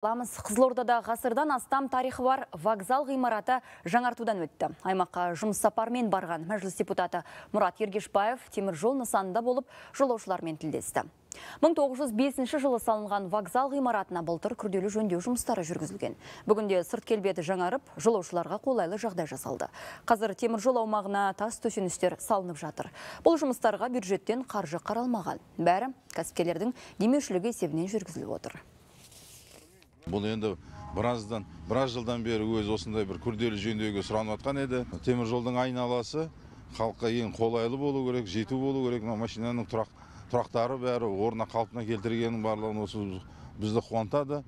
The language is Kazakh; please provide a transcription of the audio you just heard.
Қызылордада ғасырдан астам тарихы бар вокзал ғимараты жаңартудан өтті. Аймаққа жұмыс сапармен барған мәжіліс депутаты Мұрат Ергешбаев теміржол нысанында болып жолаушылармен тілдесті. 1905 жылы салынған вокзал ғимаратына былтыр күрделі жөндеу жұмыстары жүргізілген. Бүгінде сырт келбеті жаңарып, жолаушыларға қолайлы жағдай жасалды. Қазір теміржол аумағына тас төсеністер салынып жатыр. Бұл жұмыстарға бюджеттен қаржы қаралмаған. Бәрі кәсіпкерлердің демеушілігі есебінен жүргізіліп отыр. Бұл енді біраз жылдан бері өз осындай бір күрделі жөндеуге сұранып жатқан еді. Темір жолдың айналасы халыққа ең қолайлы болу керек, жету болу керек. Машинаның тұрақтары бәрі орнына қалпына келтіргеннің барлығын осы бізді қуантады.